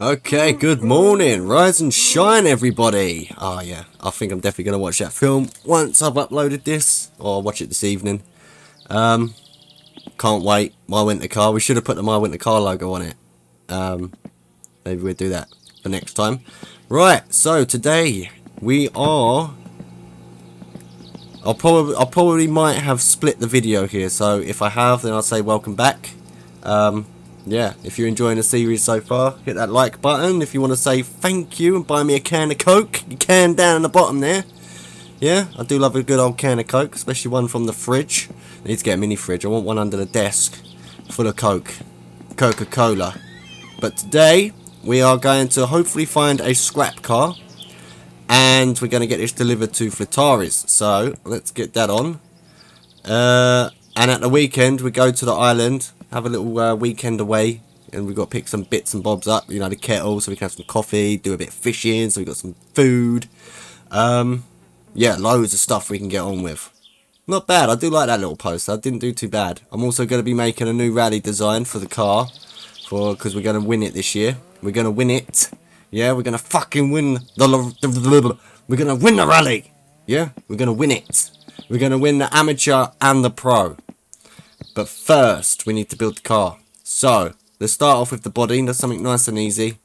Okay, good morning, rise and shine everybody. Oh yeah, I think I'm definitely gonna watch that film once I've uploaded this, or I'll watch it this evening. Can't wait. My Winter Car, we should have put the My Winter Car logo on it. Maybe we'll do that for next time. Right, so today we are, I probably might have split the video here, so if I have, then I'll say welcome back. Yeah, if you're enjoying the series so far, hit that like button. If you want to say thank you and buy me a can of Coke, you can down in the bottom there. Yeah, I do love a good old can of Coke, especially one from the fridge. I need to get a mini fridge. I want one under the desk full of Coke, Coca-Cola. But today, we are going to hopefully find a scrap car. And we're going to get this delivered to Fleetari's. So, let's get that on. And at the weekend, we go to the island, have a little weekend away, and we've got to pick some bits and bobs up, you know, the kettle, so we can have some coffee, do a bit of fishing, so we've got some food. Yeah, loads of stuff we can get on with. Not bad, I do like that little poster, I didn't do too bad. I'm also going to be making a new rally design for the car, because we're going to win it this year. We're going to win it. Yeah, we're going to fucking win the we're going to win the rally. Yeah, we're going to win it. We're going to win the amateur and the pro. But first, we need to build the car. So, let's start off with the body. That's something nice and easy.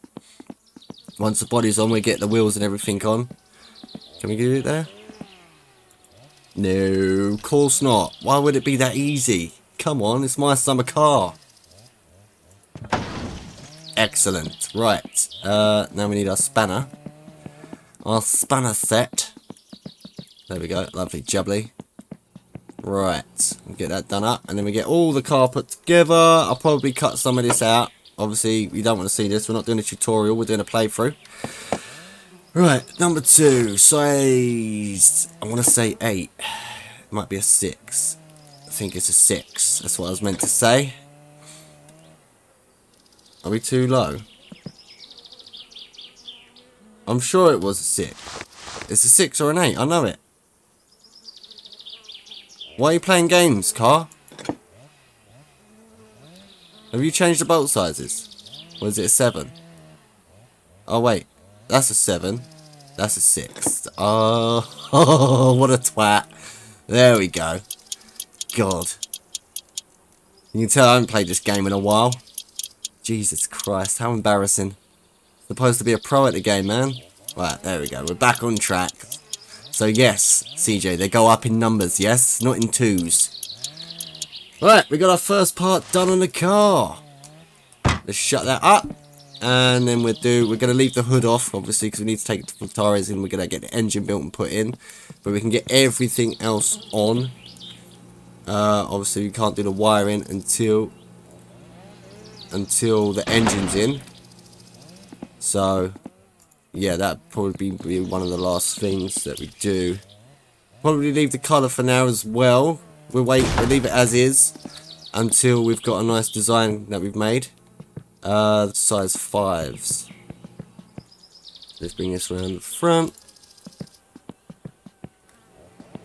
Once the body's on, we get the wheels and everything on. Can we get it there? No, of course not. Why would it be that easy? Come on, it's my summer car. Excellent. Right. Now we need our spanner. Our spanner set. There we go. Lovely jubbly. Right, we'll get that done up, and then we get all the car put together. I'll probably cut some of this out. Obviously, you don't want to see this. We're not doing a tutorial. We're doing a playthrough. Right, number two, size. I want to say 8. It might be a 6. I think it's a 6. That's what I was meant to say. Are we too low? I'm sure it was a 6. It's a 6 or an 8. I know it. Why are you playing games, car? Have you changed the bolt sizes? Or is it a 7? Oh, wait. That's a 7. That's a 6. Oh, what a twat. There we go. God. You can tell I haven't played this game in a while. Jesus Christ, how embarrassing. Supposed to be a pro at the game, man. Right, there we go. We're back on track. So yes, CJ, they go up in numbers, yes? Not in 2s. Right, we got our first part done on the car. Let's shut that up. And then we're going to leave the hood off, obviously, because we need to take the Fleetari's in. We're going to get the engine built and put in. But we can get everything else on. Obviously, we can't do the wiring until the engine's in. So yeah, that'd probably be one of the last things that we do. Probably leave the colour for now as well. We'll leave it as is until we've got a nice design that we've made. Size 5s. Let's bring this around the front.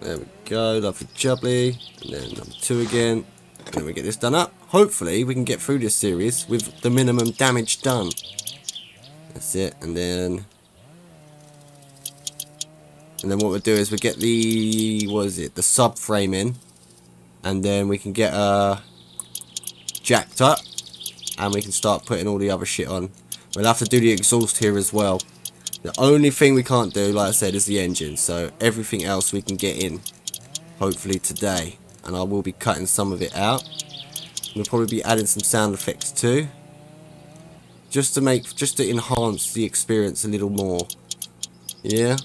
There we go, lovely jubbly. And then number 2 again. And then we get this done up. Hopefully we can get through this series with the minimum damage done. That's it, and then what we'll do is we'll get the, what is it, the subframe in, and then we can get jacked up, and we can start putting all the other shit on. We'll have to do the exhaust here as well. The only thing we can't do, like I said, is the engine, so everything else we can get in, hopefully today, and I will be cutting some of it out. We'll probably be adding some sound effects too. Just to enhance the experience a little more. Yeah?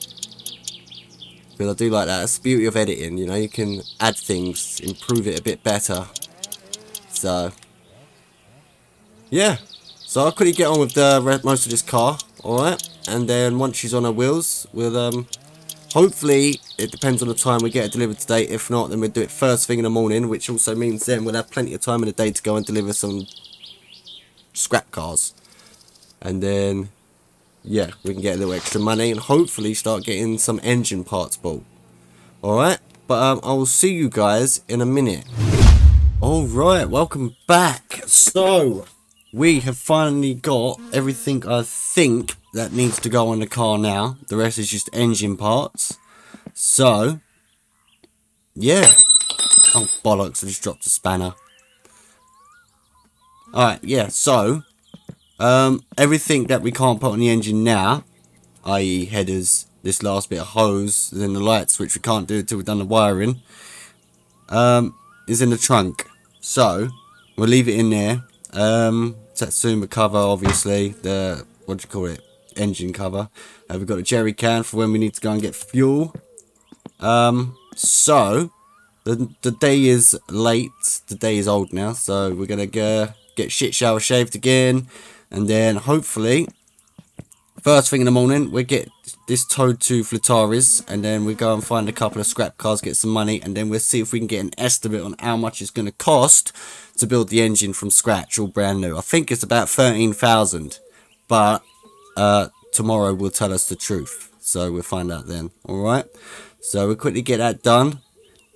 Because I do like that. That's the beauty of editing, you know. You can add things, improve it a bit better. So, yeah. So I'll quickly get on with the most of this car, alright? And then once she's on her wheels, we'll, hopefully, it depends on the time we get it delivered today. If not, then we'll do it first thing in the morning, which also means then we'll have plenty of time in the day to go and deliver some scrap cars. And then, yeah, we can get a little extra money and hopefully start getting some engine parts bought. Alright, but I will see you guys in a minute. Alright, welcome back. So, we have finally got everything I think that needs to go on the car now. The rest is just engine parts. So, yeah. Oh, bollocks, I just dropped a spanner. Alright, yeah, so, everything that we can't put on the engine now, i.e. headers, this last bit of hose, then the lights, which we can't do until we've done the wiring, is in the trunk. So, we'll leave it in there. Satsuma cover, obviously, the, what do you call it, engine cover. We've got a jerry can for when we need to go and get fuel. So, the day is late, the day is old now, so we're going to get shit shower shaved again, and then hopefully, first thing in the morning, we get this towed to Fleetari's, and then we go and find a couple of scrap cars, get some money, and then we'll see if we can get an estimate on how much it's going to cost to build the engine from scratch, all brand new. I think it's about 13,000, but tomorrow will tell us the truth, so we'll find out then. Alright, so we'll quickly get that done.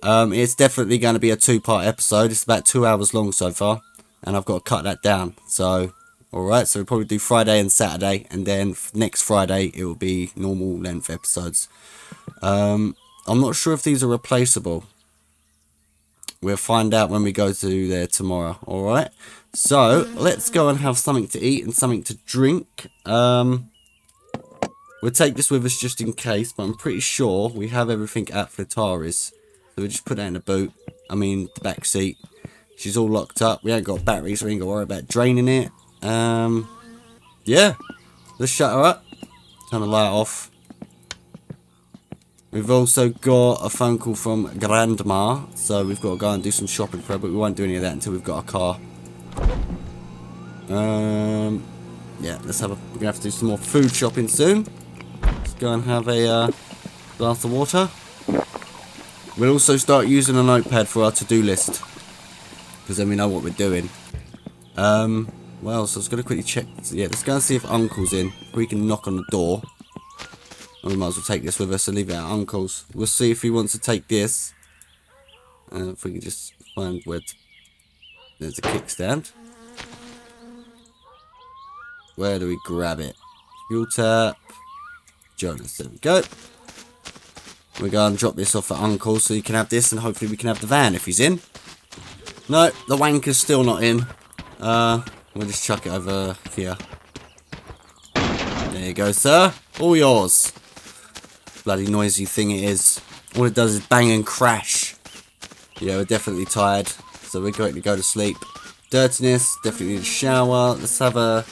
It's definitely going to be a two-part episode. It's about 2 hours long so far, and I've got to cut that down, so... Alright, so we'll probably do Friday and Saturday, and then next Friday it will be normal length episodes. I'm not sure if these are replaceable. We'll find out when we go to there tomorrow, alright? So, let's go and have something to eat and something to drink. We'll take this with us just in case, but I'm pretty sure we have everything at Fleetari's. So we'll just put that in the boot, I mean the back seat. She's all locked up, we ain't got batteries, so we ain't got to worry about draining it. Yeah, let's shut her up, turn the light off. We've also got a phone call from Grandma, so we've got to go and do some shopping for her, but we won't do any of that until we've got our car. Yeah, we're gonna have to do some more food shopping soon. Let's go and have a glass of water. We'll also start using a notepad for our to-do list, because then we know what we're doing. Well, so I was going to quickly check. Yeah, let's go and see if Uncle's in. We can knock on the door. And we might as well take this with us and leave it at Uncle's. We'll see if he wants to take this. If we can just find where... There's a kickstand. Where do we grab it? Fuel tap. Jonas, there we go. We're going to drop this off at Uncle so he can have this. And hopefully we can have the van if he's in. No, the wanker's still not in. We'll just chuck it over here. There you go, sir. All yours. Bloody noisy thing it is. All it does is bang and crash. Yeah, we're definitely tired, so we're going to go to sleep. Dirtiness, definitely need a shower. Let's have a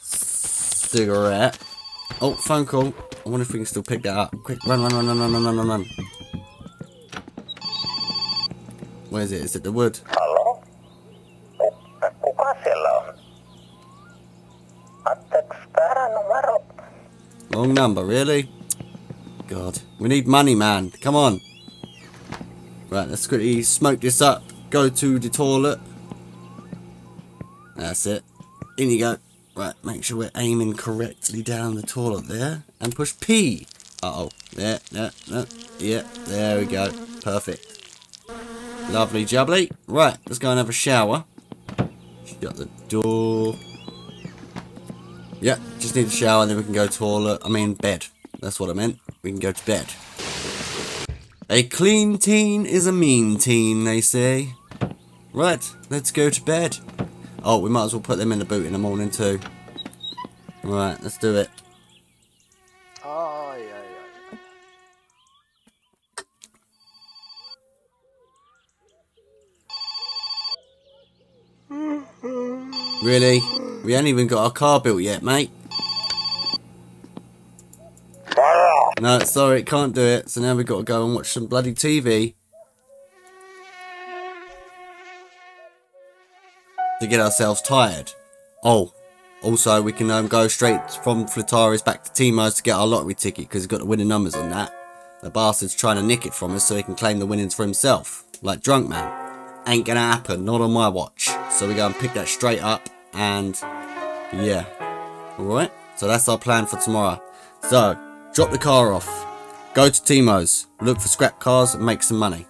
cigarette. Oh, phone call. I wonder if we can still pick that up. Quick, run, run, run, run, run, run, run, run. Where is it? Is it the wood? Wrong number, really? God. We need money, man. Come on. Right, let's quickly smoke this up. Go to the toilet. That's it. In you go. Right, make sure we're aiming correctly down the toilet there. And push P. Uh-oh. There, there, there. Yeah, there we go. Perfect. Lovely jubbly. Right, let's go and have a shower. Shut the door. Yeah, just need a shower and then we can go to toilet. I mean bed. That's what I meant. We can go to bed. A clean teen is a mean teen, they say. Right, let's go to bed. Oh, we might as well put them in the boot in the morning too. Right, let's do it. Oh, yeah, yeah. Really? We ain't even got our car built yet, mate. No, sorry, can't do it. So now we've got to go and watch some bloody TV. To get ourselves tired. Oh, also we can go straight from Fleetari's back to Timo's to get our lottery ticket. Because he's got the winning numbers on that. The bastard's trying to nick it from us so he can claim the winnings for himself. Like drunk man. Ain't gonna happen, not on my watch. So we go and pick that straight up. And yeah, alright, so that's our plan for tomorrow. So, drop the car off, go to Timo's, look for scrap cars and make some money.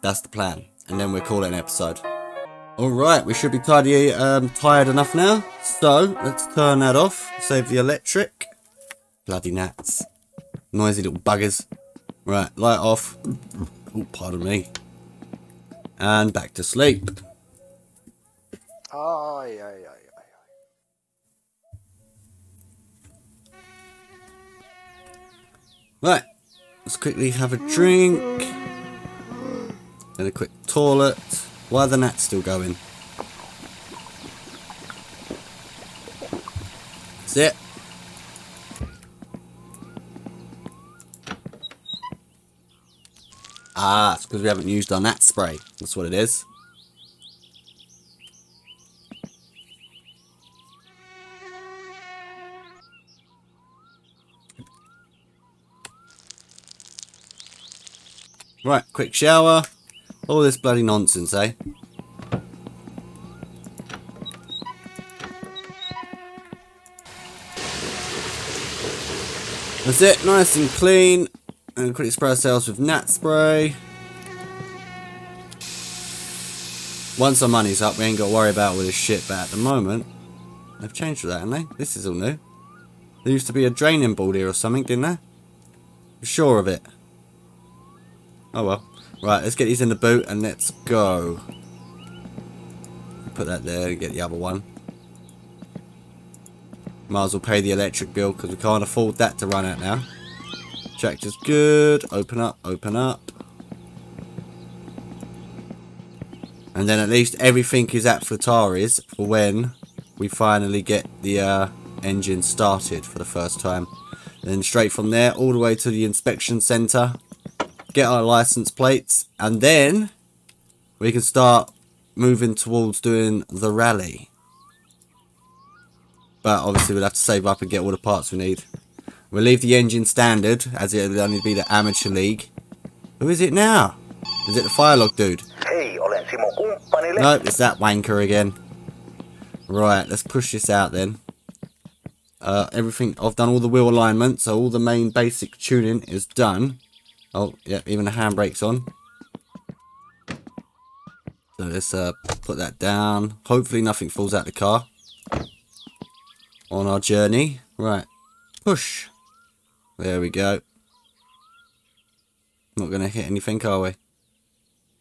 That's the plan, and then we'll call it an episode. Alright, we should be tired enough now. So, let's turn that off. Save the electric. Bloody gnats. Noisy little buggers. Right, light off. Oh, pardon me. And back to sleep. Aye, aye, aye. Right, let's quickly have a drink, then a quick toilet. Why are the gnats still going? That's it. Ah, it's because we haven't used our gnat spray. That's what it is. Right, quick shower. All this bloody nonsense, eh? That's it, nice and clean. And quickly spray ourselves with gnat spray. Once our money's up, we ain't got to worry about all this shit, but at the moment, they've changed for that, haven't they? This is all new. There used to be a draining board here or something, didn't there? I'm sure of it. Oh well. Right, let's get these in the boot and let's go. Put that there and get the other one. Might as well pay the electric bill because we can't afford that to run out now. Tractor's good. Open up, open up. And then at least everything is at Fleetari's for when we finally get the engine started for the first time. Then straight from there all the way to the inspection centre. Get our license plates, and then we can start moving towards doing the rally. But obviously we'll have to save up and get all the parts we need. We'll leave the engine standard, as it'll only be the amateur league. Who is it now? Is it the firelog dude? Nope, it's that wanker again. Right, let's push this out then. Everything, I've done all the wheel alignment, so all the main basic tuning is done. Oh, yeah, even the handbrake's on. So let's put that down. Hopefully nothing falls out the car on our journey. Right, push. There we go. Not going to hit anything, are we?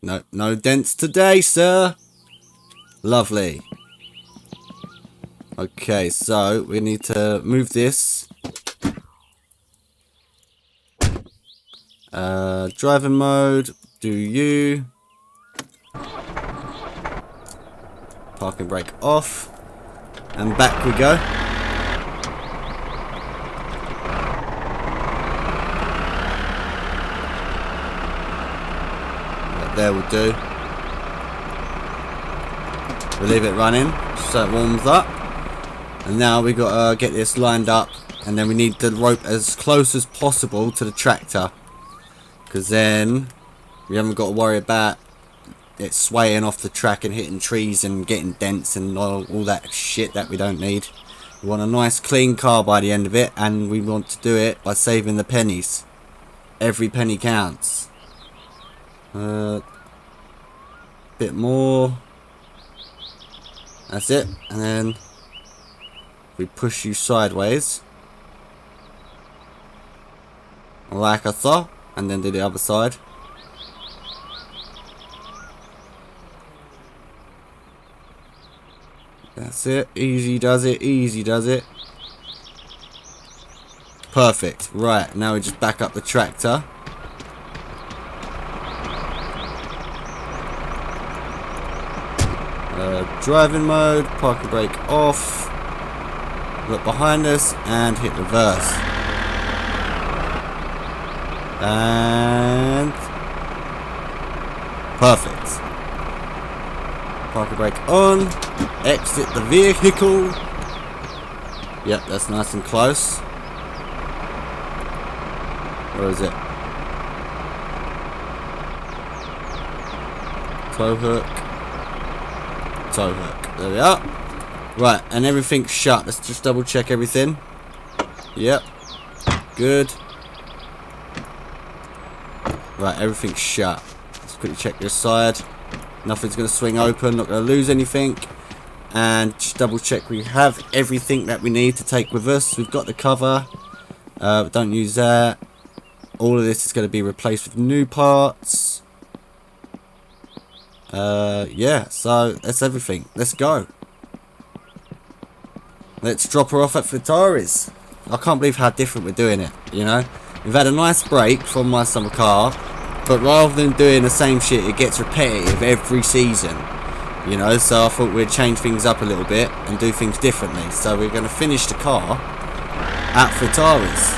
No, no dents today, sir. Lovely. Okay, so we need to move this. Driving mode, do you? Parking brake off. And back we go. Right, there will do. We'll leave it running so it warms up. And now we've got to get this lined up. And then we need the rope as close as possible to the tractor. Because then we haven't got to worry about it swaying off the track and hitting trees and getting dents and all that shit that we don't need. We want a nice clean car by the end of it, and we want to do it by saving the pennies. Every penny counts. Bit more. That's it. And then we push you sideways. Like I thought. And then do the other side. That's it. Easy does it. Easy does it. Perfect. Right. Now we just back up the tractor. Driving mode. Parking brake off. Look behind us. And hit reverse. And perfect. Parking brake on. Exit the vehicle. Yep, that's nice and close. Where is it? Tow hook. Tow hook. There we are. Right, and everything's shut. Let's just double check everything. Yep. Good. Right, everything's shut. Let's quickly check this side. Nothing's going to swing open, not going to lose anything. And just double check we have everything that we need to take with us. We've got the cover, don't use that. All of this is going to be replaced with new parts. Yeah, so that's everything. Let's go. Let's drop her off at Fleetari's. I can't believe how different we're doing it, you know. We've had a nice break from My Summer Car, but rather than doing the same shit, it gets repetitive every season, you know. So I thought we'd change things up a little bit and do things differently. So we're going to finish the car at Fleetari's.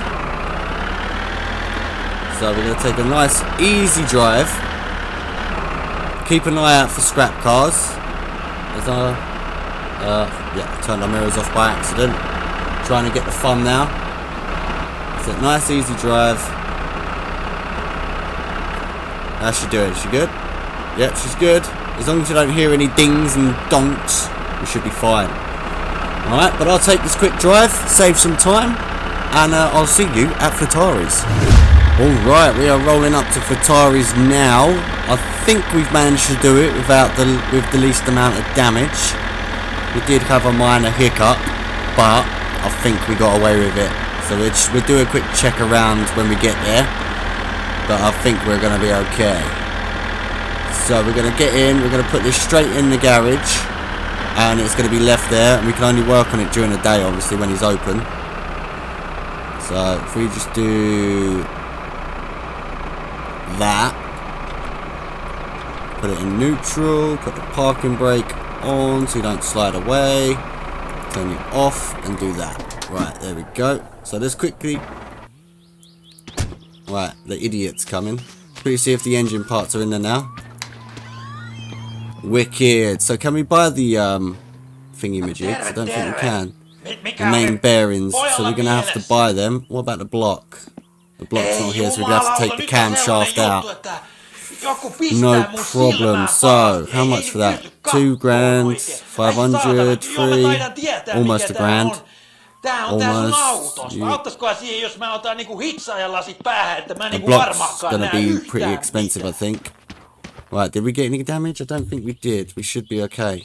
So we're going to take a nice easy drive. Keep an eye out for scrap cars. As I yeah, turned our mirrors off by accident. Trying to get the fun now. It's a nice easy drive. How's she doing? Is she good? Yep, she's good. As long as you don't hear any dings and donks, we should be fine. Alright, but I'll take this quick drive, save some time, and I'll see you at Fleetari's. Alright, we are rolling up to Fleetari's now. I think we've managed to do it without with the least amount of damage. We did have a minor hiccup, but I think we got away with it. So we'll do a quick check around when we get there. But I think we're going to be okay. So we're going to get in, we're going to put this straight in the garage, and it's going to be left there, and we can only work on it during the day, obviously, when he's open. So if we just do that, put it in neutral, put the parking brake on so you don't slide away, turn you off, and do that. Right, there we go. So let's quickly... Right, the idiot's coming. Please see if the engine parts are in there now. Wicked. So can we buy the thingy-majigs? I don't think we can. The main bearings. So we're going to have to buy them. What about the block? The block's not here, so we're going to have to take the camshaft out. No problem. So, how much for that? 2 grand, 500, 3, almost a grand. The block's gonna be pretty expensive, I think. Right, did we get any damage? I don't think we did. We should be okay.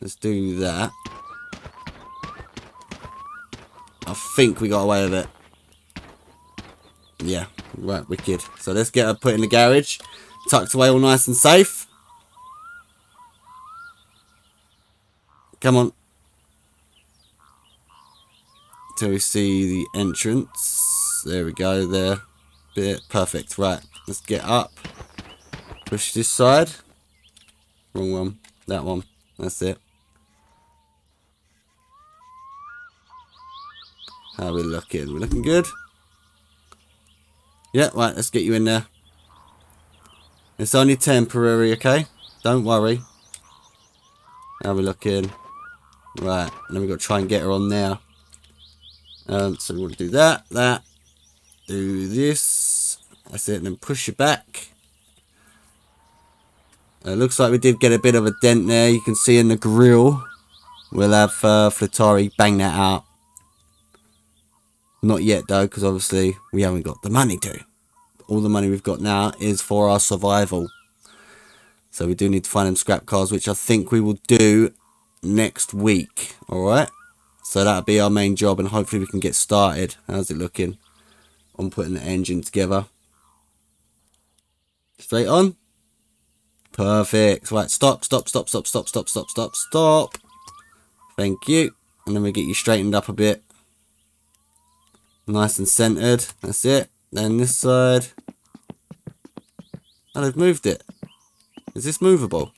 Let's do that. I think we got away with it. Yeah, right, wicked. So let's get her put in the garage. Tucked away all nice and safe. Come on. Till we see the entrance. There we go, there. Bit perfect. Right, let's get up. Push this side. Wrong one. That one. That's it. How are we looking? We're looking good. Yeah, right, let's get you in there. It's only temporary, okay? Don't worry. How are we looking? Right, and then we've got to try and get her on now. So we want to do that, do this, that's it, and then push it back. Looks like we did get a bit of a dent there, you can see in the grill. We'll have Fleetari bang that out. Not yet though, because obviously we haven't got the money to. All the money we've got now is for our survival. So we do need to find them scrap cars, which I think we will do next week, alright? So that'll be our main job, and hopefully we can get started. How's it looking? I'm putting the engine together. Straight on. Perfect. Right, stop. Thank you. And then we get you straightened up a bit. Nice and centered. That's it. Then this side. And I've moved it. Is this movable?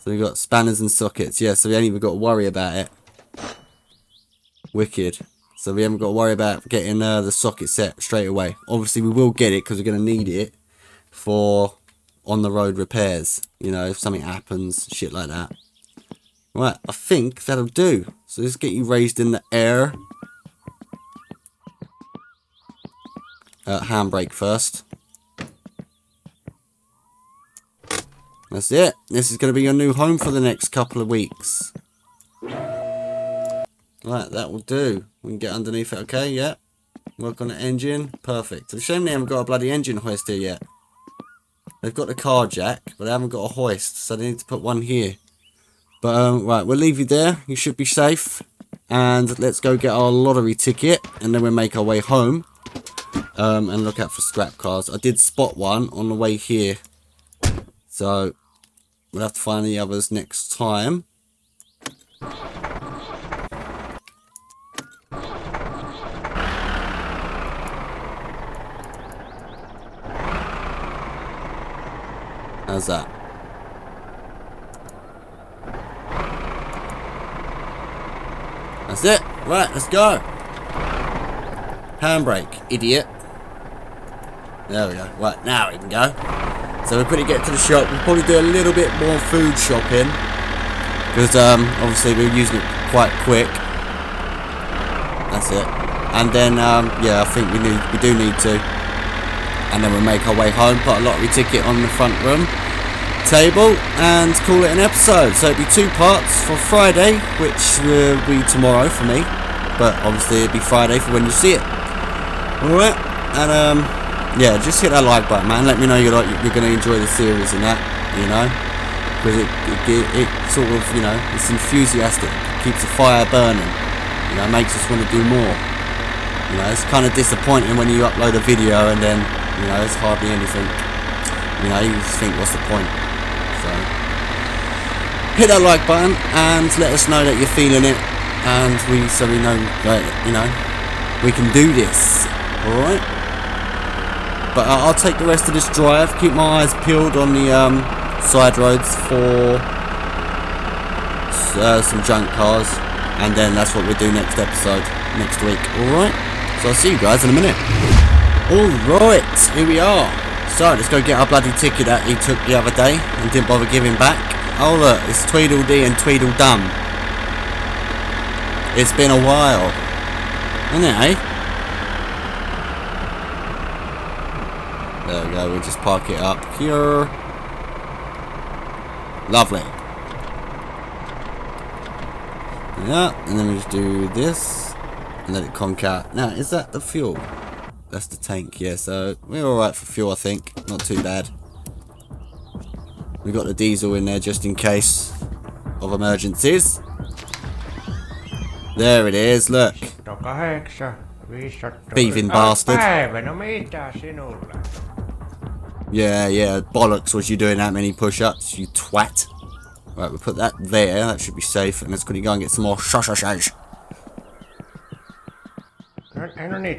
So we've got spanners and sockets, yeah, so we ain't even got to worry about it. Wicked. So we haven't got to worry about getting the socket set straight away. Obviously we will get it because we're going to need it for on-the-road repairs. You know, if something happens, shit like that. Right, I think that'll do. So let's get you raised in the air. Handbrake first. That's it. This is going to be your new home for the next couple of weeks. Right, that will do. We can get underneath it, okay? Yeah. Work on the engine. Perfect. It's a shame they haven't got a bloody engine hoist here yet. They've got the car jack, but they haven't got a hoist, so they need to put one here. But, right, we'll leave you there. You should be safe. And let's go get our lottery ticket, and then we'll make our way home. And look out for scrap cars. I did spot one on the way here. So, we'll have to find the others next time. How's that? That's it. Right, let's go. Handbrake, idiot. There we go. Right, now we can go. So we're pretty get to the shop. We'll probably do a little bit more food shopping. Because obviously we're using it quite quick. That's it. And then, yeah, I think we do need to. And then we'll make our way home, put a lottery ticket on the front room table and call it an episode. So it'll be two parts for Friday, which will be tomorrow for me, but obviously it'll be Friday for when you see it. Alright, and yeah, just hit that like button, man. Let me know you're going to enjoy the series and that, you know, because it sort of, you know, it's enthusiastic, it keeps the fire burning, you know, it makes us want to do more. You know, it's kind of disappointing when you upload a video and then, you know, it's hardly anything. You know, you just think, what's the point? So, hit that like button and let us know that you're feeling it, and so we know that, you know, we can do this. Alright? But I'll take the rest of this drive, keep my eyes peeled on the side roads for some junk cars, and then that's what we'll do next episode, next week. Alright? So I'll see you guys in a minute. Alright, here we are. So, let's go get our bloody ticket that he took the other day and didn't bother giving back. Oh look, it's Tweedledee and Tweedledum. It's been a while. Isn't it, eh? There we go, we'll just park it up here. Lovely. Yeah, and then we just do this. And let it conk out. Now, is that the fuel? That's the tank, yeah, so we're alright for fuel, I think. Not too bad. We got the diesel in there just in case of emergencies. There it is, look. Thieving bastard. Yeah, bollocks was you doing that many push-ups, you twat. Right, we'll put that there, that should be safe, and let's quickly go and get some more sausage. 1, 2,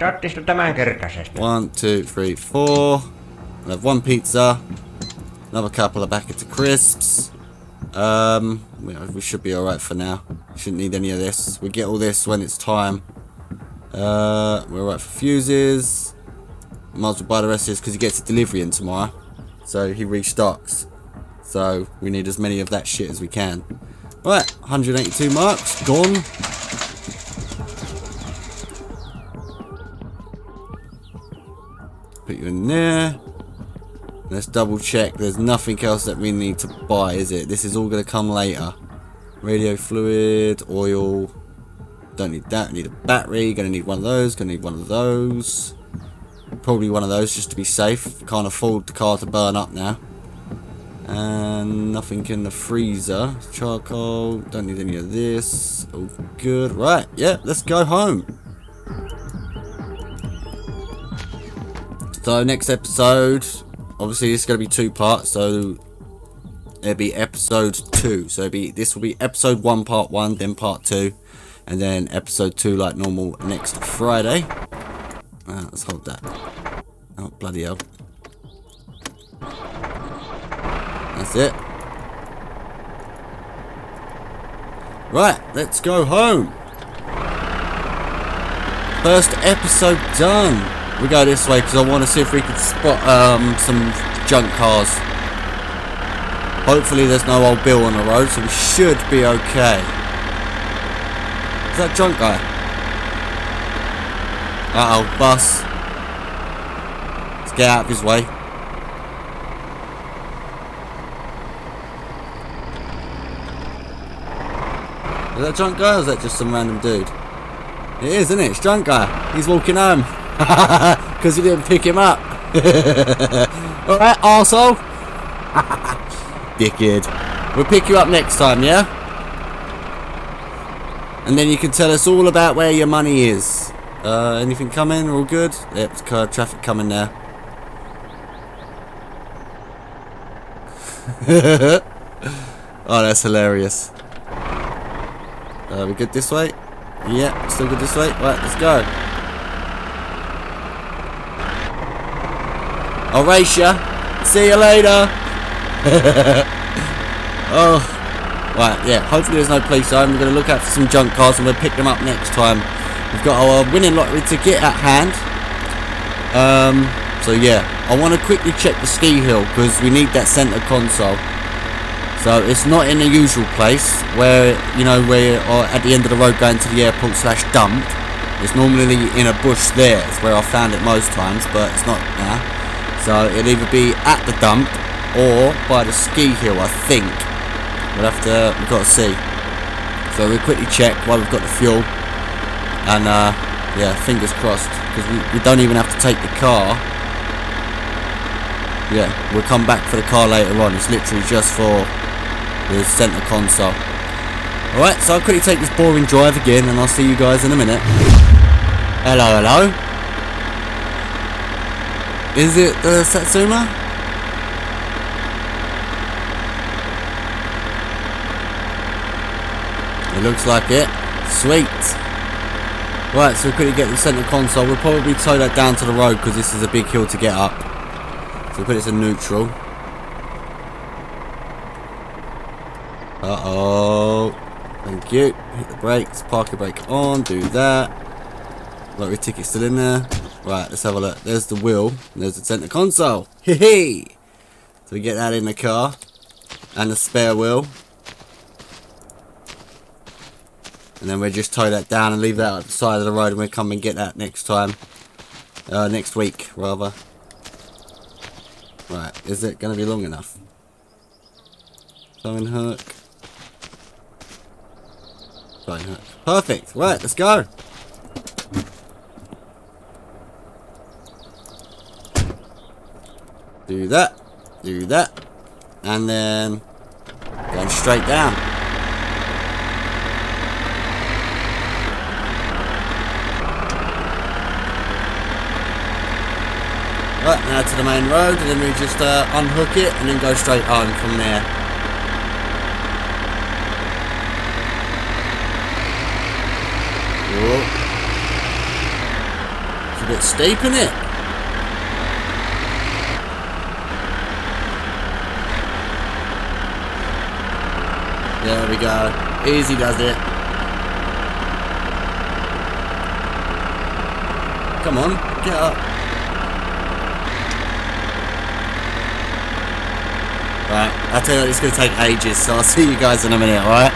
3, 4. We'll have one pizza, another couple of packets of crisps. We should be alright for now. Shouldn't need any of this. We'll get all this when it's time. We're alright for fuses. Might as well buy the rest of this because he gets a delivery in tomorrow. So he restocks. So we need as many of that shit as we can. Alright, 182 marks, gone. Put you in there. Let's double check. There's nothing else that we need to buy, is it? This is all going to come later. Radio fluid, oil. Don't need that. Need a battery. Going to need one of those. Going to need one of those. Probably one of those just to be safe. Can't afford the car to burn up now. And nothing in the freezer. Charcoal. Don't need any of this. All good. Right. Yeah. Let's go home. So next episode, obviously it's going to be two parts, so it'll be episode 2. So this will be episode 1 part 1, then part 2, and then episode 2 like normal next Friday. Let's hold that. Oh bloody hell! That's it. Right, let's go home. First episode done. We go this way because I want to see if we can spot some junk cars. Hopefully there's no old Bill on the road, so we should be okay. Is that junk guy? Uh oh, bus. Let's get out of his way. Is that junk guy or is that just some random dude? It is, isn't it? It's junk guy. He's walking home. Because you didn't pick him up. Alright, arsehole. Dickhead. We'll pick you up next time, yeah? And then you can tell us all about where your money is. Anything coming? All good? Yep, car traffic coming there. Oh, that's hilarious. We good this way? Yeah, still good this way? Right, let's go. I'll race ya. See you later. Oh. Right, yeah, hopefully there's no police zone. We're going to look out for some junk cars and we'll pick them up next time. We've got our winning lottery ticket at hand. So yeah, I want to quickly check the ski hill because we need that centre console. So it's not in the usual place where, you know, we're at the end of the road going to the airport / dump. It's normally in a bush there. It's where I found it most times, but it's not now. So it'll either be at the dump or by the ski hill, I think. We'll have to, we've got to see. So we'll quickly check while we've got the fuel. And yeah, fingers crossed. Because we don't even have to take the car. Yeah, we'll come back for the car later on. It's literally just for the centre console. Alright, so I'll quickly take this boring drive again. And I'll see you guys in a minute. Hello, hello. Is it the Satsuma? It looks like it. Sweet. Right, so we quickly get the centre console. We'll probably tow that down to the road because this is a big hill to get up. So we'll put it in neutral. Uh-oh. Thank you. Hit the brakes. Park the brake on. Do that. Lottery ticket's still in there. Right, let's have a look. There's the wheel. And there's the centre console. Hee hee. So we get that in the car. And the spare wheel. And then we'll just tow that down and leave that at the side of the road and we'll come and get that next time. Next week, rather. Right, is it going to be long enough? Phone hook. Phone hook. Perfect. Right, let's go. Do that. Do that. And then going straight down. Right, now to the main road, and then we just unhook it and then go straight on from there. Whoa. It's a bit steep, isn't it? There we go. Easy does it. Come on, get up. Right, I tell you what, it's going to take ages, so I'll see you guys in a minute, alright?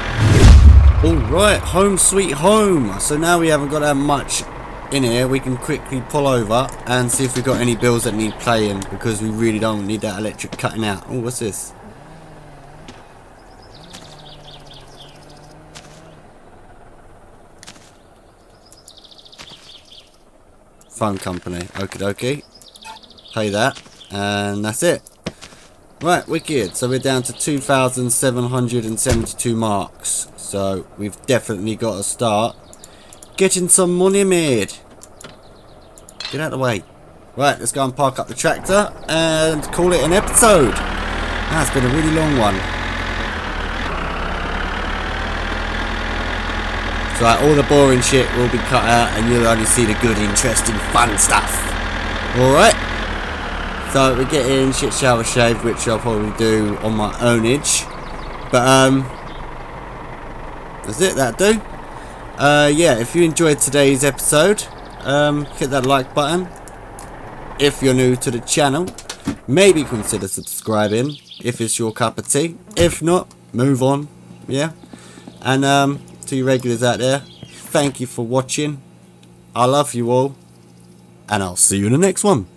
Alright, home sweet home. So now we haven't got that much in here, we can quickly pull over and see if we've got any bills that need playing, because we really don't need that electric cutting out. Oh, what's this? Phone company, okie dokie. Pay that, and that's it. Right, wicked. So we're down to 2,772 marks. So we've definitely got to start getting some money made. Get out of the way. Right, let's go and park up the tractor and call it an episode. That's been a really long one. So all the boring shit will be cut out and you'll only see the good, interesting, fun stuff. Alright. So we're getting shit shower shaved, which I'll probably do on my ownage. But that's it, that'll do. Yeah, if you enjoyed today's episode, hit that like button. If you're new to the channel, maybe consider subscribing if it's your cup of tea. If not, move on. Yeah. And to you regulars out there, thank you for watching. I love you all, and I'll see you in the next one.